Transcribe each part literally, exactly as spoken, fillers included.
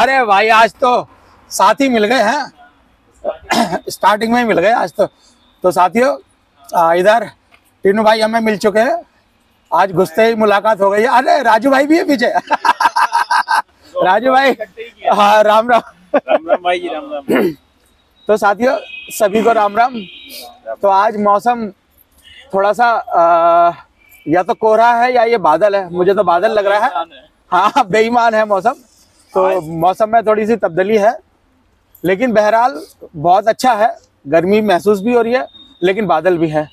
अरे भाई आज तो साथी मिल गए हैं, स्टार्टिंग में ही मिल गए आज तो। तो साथियों इधर तीनों भाई हमें मिल चुके हैं, आज घुसते ही मुलाकात हो गई। अरे राजू भाई भी है पीछे राजू भाई, हाँ राम राम, राम राम भाई, राम राम। तो साथियों सभी को राम राम। तो आज मौसम थोड़ा सा आ, या तो कोहरा है या ये बादल है, मुझे तो बादल लग रहा है, हाँ बेईमान है मौसम। तो मौसम में थोड़ी सी तब्दीली है, लेकिन बहरहाल बहुत अच्छा है, गर्मी महसूस भी हो रही है लेकिन बादल भी है।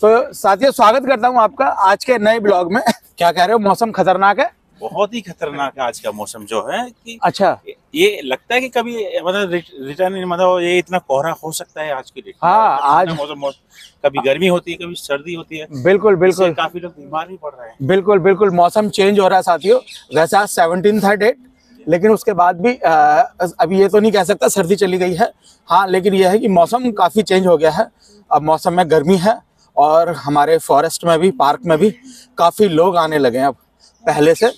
तो साथियों स्वागत करता हूँ आपका आज के नए ब्लॉग में। क्या कह रहे हो, मौसम खतरनाक है, बहुत ही खतरनाक है आज का मौसम जो है कि अच्छा ये लगता है कि कभी मतलब रिटर्न मतलब ये इतना कोहरा हो सकता है आज की डेट। हाँ आज मौसम कभी गर्मी होती है, कभी सर्दी होती है, बिल्कुल बिल्कुल काफी लोग बीमार भी पड़ रहे हैं, बिल्कुल बिल्कुल मौसम चेंज हो रहा है साथियों। वैसे आज सेवनटीन था डेट, लेकिन उसके बाद भी आ, अभी ये तो नहीं कह सकता सर्दी चली गई है, हाँ लेकिन यह है कि मौसम काफी चेंज हो गया है। अब मौसम में गर्मी है और हमारे फॉरेस्ट में भी, पार्क में भी काफी लोग आने लगे हैं अब पहले से।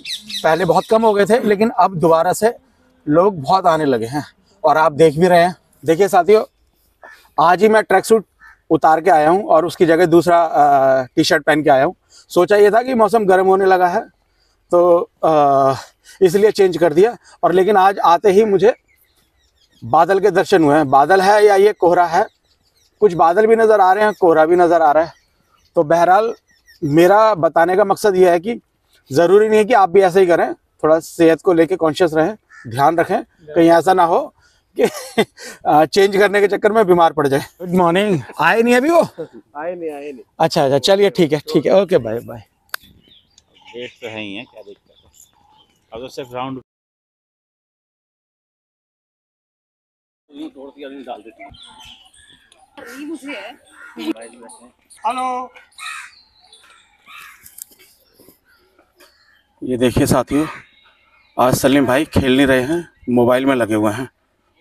पहले बहुत कम हो गए थे लेकिन अब दोबारा से लोग बहुत आने लगे हैं और आप देख भी रहे हैं। देखिए साथियों आज ही मैं ट्रैक सूट उतार के आया हूं और उसकी जगह दूसरा टी शर्ट पहन के आया हूं। सोचा ये था कि मौसम गर्म होने लगा है तो आ, इसलिए चेंज कर दिया। और लेकिन आज आते ही मुझे बादल के दर्शन हुए हैं। बादल है या ये कोहरा है, कुछ बादल भी नज़र आ रहे हैं, कोहरा भी नज़र आ रहा है। तो बहरहाल मेरा बताने का मकसद ये है कि ज़रूरी नहीं है कि आप भी ऐसा ही करें, थोड़ा सेहत को लेके कॉन्शियस रहें, ध्यान रखें, कहीं ऐसा ना हो कि चेंज करने के चक्कर में बीमार पड़ जाए। Good morning. आए नहीं अभी वो? आए नहीं आए नहीं। अच्छा अच्छा चलिए ठीक है ठीक है, ओके बाय बाय। रेट तो है ही है, क्या देखते हैं अब तो सिर्फ राउंड तोड़ दिया, डाल देते हैं। ये मुझे है। हेलो ये देखिए साथियों आज सलीम भाई खेल नहीं रहे हैं, मोबाइल में लगे हुए हैं,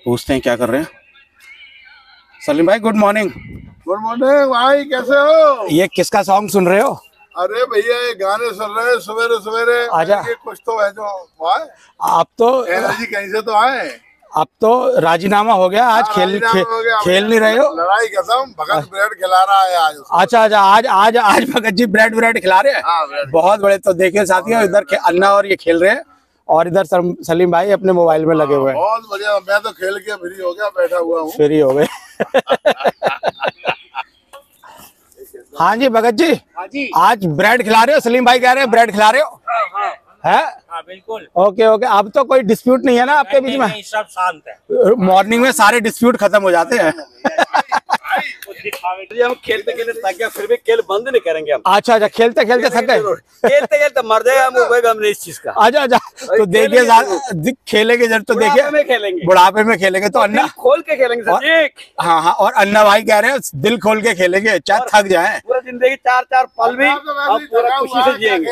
पूछते हैं क्या कर रहे हैं। सलीम भाई गुड मॉर्निंग। गुड मॉर्निंग भाई, कैसे हो? ये किसका सॉन्ग सुन रहे हो? अरे भैया ये गाने सुन रहे हैं सवेरे सवेरे, आजा कुछ तो है जो आए। आप तो एनर्जी कहीं से तो आए। अब तो राजीनामा हो गया, आज खेल खे, गया, खेल नहीं रहे हो? लड़ाई कसम भगत ब्रेड खिला रहा है आज। अच्छा अच्छा आज आज आज भगत जी ब्रेड ब्रेड खिला रहे हैं, बहुत बड़े। तो देखिए साथियों इधर अन्ना और ये खेल रहे हैं और इधर सलीम भाई अपने मोबाइल में लगे हुए हैं। बहुत बढ़िया, मैं तो खेल के फ्री हो गया, बैठा हुआ हूँ, फ्री हो गए। हाँ जी भगत जी आज ब्रेड खिला रहे हो, सलीम भाई कह रहे हैं ब्रेड खिला रहे हो है? हाँ बिल्कुल। ओके ओके अब तो कोई डिस्प्यूट नहीं है ना आपके बीच में? सब शांत है, मॉर्निंग में सारे डिस्प्यूट खत्म हो जाते हैं। हम खेलते खेलते थक गए, फिर भी खेल बंद नहीं करेंगे हम। अच्छा अच्छा खेलते खेलते थक गए, खेलते खेलते मर जाएगा हमने इस चीज का। अच्छा अच्छा तो देखिए खेलेंगे जब, तो देखिए बुढ़ापे में खेलेंगे तो अन्ना खोल के खेलेंगे। हाँ हाँ और अन्ना भाई कह रहे हैं दिल खोल के खेलेंगे, चाहे थक जाए पूरा जिंदगी, चार चार पल भी खुशी से जिएंगे।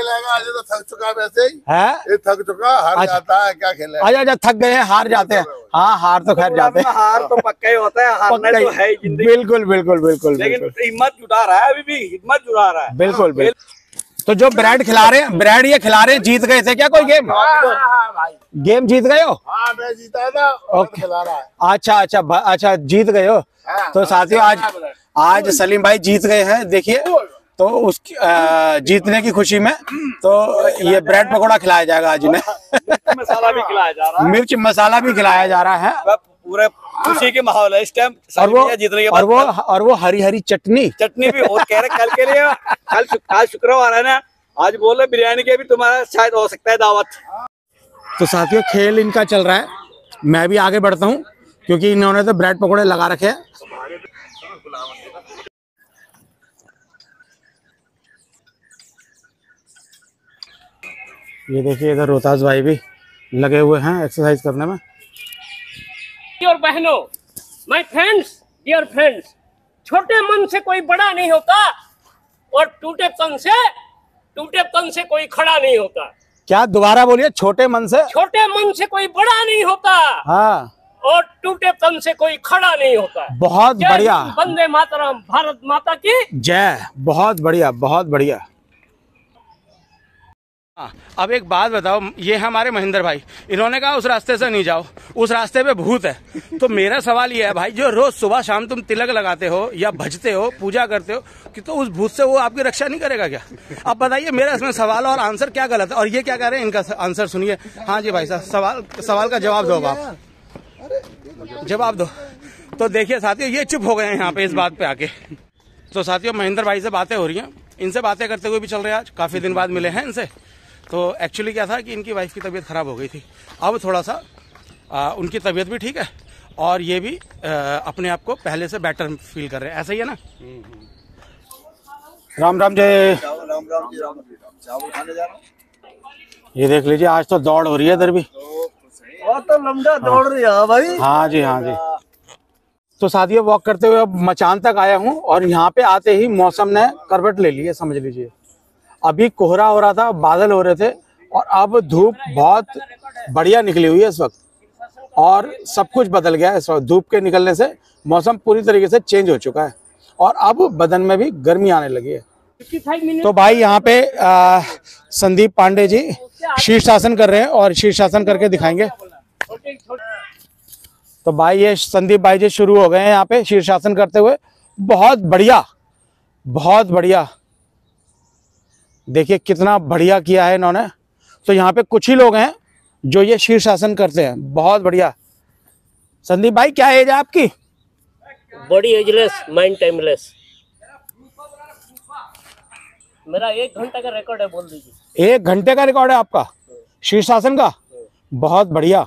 थक चुका वैसे ही है, थक चुका हार जाता है, क्या खेले। अच्छा अच्छा थक गए हैं, हार जाते हैं। हाँ हार तो खैर जाते हैं, हार तो पक्का ही होता है, हारना तो है ही जिंदगी। बिल्कुल बिल्कुल बिल्कुल, लेकिन हिम्मत जुटा रहा है, अभी भी हिम्मत जुटा रहा है, बिल्कुल बिल्कुल। तो जो ब्रेड खिला रहे हैं, ब्रेड ये खिला रहे हैं, जीत गए थे क्या कोई गेम? गेम जीत गए हो? हाँ मैं जीता था। ओके खिला रहा है, अच्छा अच्छा अच्छा जीत गए हो। तो साथियों आज आज सलीम भाई जीत गए हैं, देखिए। तो उसकी जीतने की खुशी में तो ये ब्रेड पकौड़ा खिलाया जाएगा आज इन्हें, मसाला भी खिलाया जा रहा है, मिर्च मसाला भी खिलाया जा रहा है, पूरा खुशी के माहौल है इस टाइम। और वो जीतने के बाद और वो और वो हरी हरी चटनी चटनी भी और कह रहे कल के लिए, कल आज शुक्रवार है ना, आज बोल रहे बिरयानी के भी तुम्हारा शायद हो सकता है दावत। तो साथियों खेल इनका चल रहा है, मैं भी आगे बढ़ता हूँ क्योंकि इन्होंने तो ब्रेड पकौड़े लगा रखे हैं। ये देखिए इधर रोहताज भाई भी लगे हुए हैं एक्सरसाइज करने में। डियर बहनों, माय फ्रेंड्स, डियर फ्रेंड्स, छोटे मन से कोई बड़ा नहीं होता और टूटे तन से टूटे तन से कोई खड़ा नहीं होता। क्या दोबारा बोलिए? छोटे मन से छोटे मन से कोई बड़ा नहीं होता, हाँ, और टूटे तन से कोई खड़ा नहीं होता। बहुत बढ़िया, वंदे मातरम, भारत माता की जय। बहुत बढ़िया बहुत बढ़िया। आ, अब एक बात बताओ, ये हमारे महेंद्र भाई, इन्होंने कहा उस रास्ते से नहीं जाओ, उस रास्ते पे भूत है। तो मेरा सवाल ये है भाई, जो रोज सुबह शाम तुम तिलक लगाते हो या भजते हो, पूजा करते हो, कि तो उस भूत से वो आपकी रक्षा नहीं करेगा क्या? अब बताइए मेरा इसमें सवाल और आंसर क्या गलत है? और ये क्या कह रहे हैं, इनका आंसर सुनिए। हाँ जी भाई साहब, सवाल सवाल का जवाब दो आप, जवाब दो। तो देखिए साथियों, ये चुप हो गए हैं यहाँ पे इस बात पे आके। तो साथियों महेंद्र भाई से बातें हो रही हैं, इनसे बातें करते हुए भी चल रहे हैं। आज काफी दिन बाद मिले हैं इनसे। तो एक्चुअली क्या था कि इनकी वाइफ की तबीयत ख़राब हो गई थी। अब थोड़ा सा आ, उनकी तबीयत भी ठीक है और ये भी आ, अपने आप को पहले से बेटर फील कर रहे हैं। ऐसा ही है ना। राम राम जय राम राम जी। राम चावल खाने जा रहा हूं। ये देख लीजिए, आज तो दौड़ हो रही है इधर भी। बहुत तो लंबा दौड़ रही है भाई। हाँ जी हाँ जी। तो साथियों वॉक करते हुए अब मचान तक आया हूँ और यहाँ पे आते ही मौसम ने करवट ले ली है, समझ लीजिए। अभी कोहरा हो रहा था, बादल हो रहे थे और अब धूप बहुत बढ़िया निकली हुई है इस वक्त। और सब कुछ बदल गया है इस वक्त। धूप के निकलने से मौसम पूरी तरीके से चेंज हो चुका है और अब बदन में भी गर्मी आने लगी है। तो भाई यहाँ पे आ, संदीप पांडे जी शीर्षासन कर रहे हैं और शीर्षासन करके दिखाएंगे। तो भाई ये संदीप भाई जी शुरू हो गए हैं यहाँ पे शीर्षासन करते हुए। बहुत बढ़िया, बहुत बढ़िया। देखिए कितना बढ़िया किया है इन्होंने। तो यहाँ पे कुछ ही लोग हैं जो ये शीर्षासन करते हैं। बहुत बढ़िया। संदीप भाई क्या एज है आपकी? Body ageless, mind timeless. मेरा एक घंटे का रिकॉर्ड है, बोल दीजिए। एक घंटे का रिकॉर्ड है आपका शीर्षासन का। बहुत बढ़िया।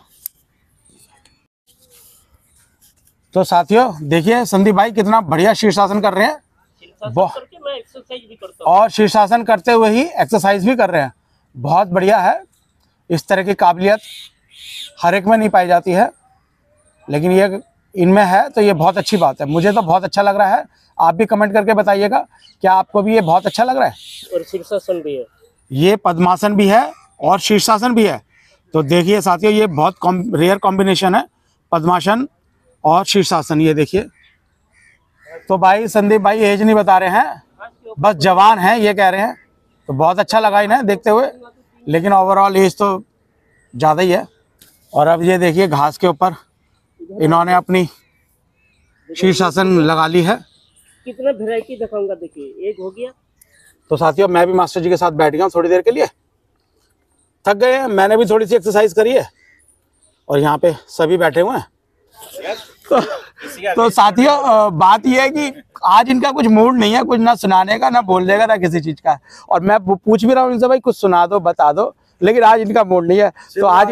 तो साथियों देखिए संदीप भाई कितना बढ़िया शीर्षासन कर रहे हैं। मैं एक्सरसाइज भी करता हूं। और शीर्षासन करते हुए ही एक्सरसाइज भी कर रहे हैं। बहुत बढ़िया है। इस तरह की काबिलियत हर एक में नहीं पाई जाती है, लेकिन ये इनमें है तो ये बहुत अच्छी बात है। मुझे तो बहुत अच्छा लग रहा है। आप भी कमेंट करके बताइएगा क्या आपको भी ये बहुत अच्छा लग रहा है। और शीर्षासन भी है, ये पद्मासन भी है और शीर्षासन भी है। तो देखिए साथियों ये बहुत कॉम, रेयर कॉम्बिनेशन है, पद्मासन और शीर्षासन। ये देखिए। तो भाई संदीप भाई एज नहीं बता रहे हैं, बस जवान हैं ये कह रहे हैं। तो बहुत अच्छा लगा इन्हें देखते हुए, लेकिन ओवरऑल एज तो ज़्यादा ही है। और अब ये देखिए घास के ऊपर इन्होंने अपनी शीर्षासन लगा ली है। कितना वैरायटी दिखाऊंगा देखिए, एक हो गया। तो साथियों मैं भी मास्टर जी के साथ बैठ गया हूँ थोड़ी देर के लिए। थक गए हैं, मैंने भी थोड़ी सी एक्सरसाइज करी है और यहाँ पे सभी बैठे हुए हैं। तो, तो साथियों बात यह है कि आज इनका कुछ मूड नहीं है, कुछ ना सुनाने का, ना बोलने का, ना किसी चीज का। और मैं पूछ भी रहा हूँ इनसे भाई कुछ सुना दो, बता दो, लेकिन आज इनका मूड नहीं है। तो आज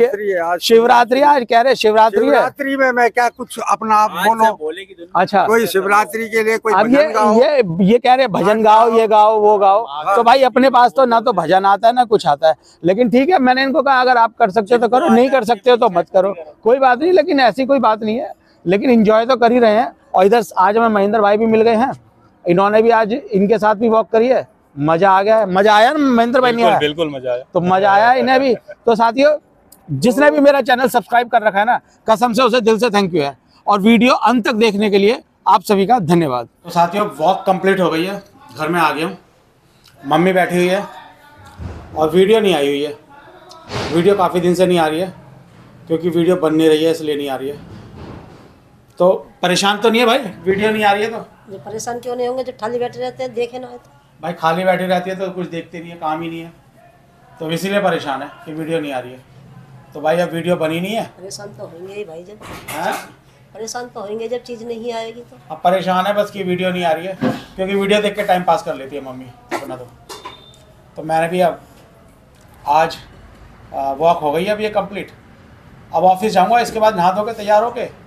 शिवरात्रि, आज कह रहे शिवरात्रि है, शिवरात्रि में मैं क्या कुछ अपना आप बोलो। अच्छा, कोई शिवरात्रि के लिए कोई अब ये ये ये कह रहे भजन गाओ, ये गाओ, वो गाओ। तो भाई अपने पास तो ना तो भजन आता है ना कुछ आता है, लेकिन ठीक है मैंने इनको कहा अगर आप कर सकते हो तो करो, नहीं कर सकते हो तो मत करो, कोई बात नहीं। लेकिन ऐसी कोई बात नहीं है, लेकिन इंजॉय तो कर ही रहे हैं। और इधर आज हमें महेंद्र भाई भी मिल गए हैं, इन्होंने भी आज इनके साथ भी वॉक करी है। मजा आ गया है। मजा आया ना महेंद्र भाई? नहीं आया? बिल्कुल मजा आया। तो मजा आया इन्हें भी। तो साथियों जिसने भी मेरा चैनल सब्सक्राइब कर रखा है ना, कसम से उसे दिल से थैंक यू है। और वीडियो अंत तक देखने के लिए आप सभी का धन्यवाद। तो साथियों वॉक कंप्लीट हो गई है, घर में आ गया हूँ। मम्मी बैठी हुई है और वीडियो नहीं आई हुई है। वीडियो काफ़ी दिन से नहीं आ रही है क्योंकि वीडियो बन नहीं रही है, इसलिए नहीं आ रही है। तो परेशान तो नहीं है भाई, वीडियो नहीं आ रही है? तो परेशान क्यों नहीं होंगे, जब खाली बैठे रहते हैं, देखे ना भाई। खाली बैठी रहती है तो कुछ देखते नहीं है, काम ही नहीं है, तो इसीलिए परेशान है कि वीडियो नहीं आ रही है। तो भाई अब वीडियो बनी नहीं है। परेशान तो होंगे ही भाई, जब परेशान तो होंगे जब चीज़ नहीं आएगी तो। अब परेशान है बस कि वीडियो नहीं आ रही है, क्योंकि वीडियो देख के टाइम पास कर लेती है मम्मी अपना। तो तो मैंने भी अब आज वॉक हो गई, अब ये कम्प्लीट। अब ऑफिस जाऊँगा, इसके बाद नहा धो के तैयार होके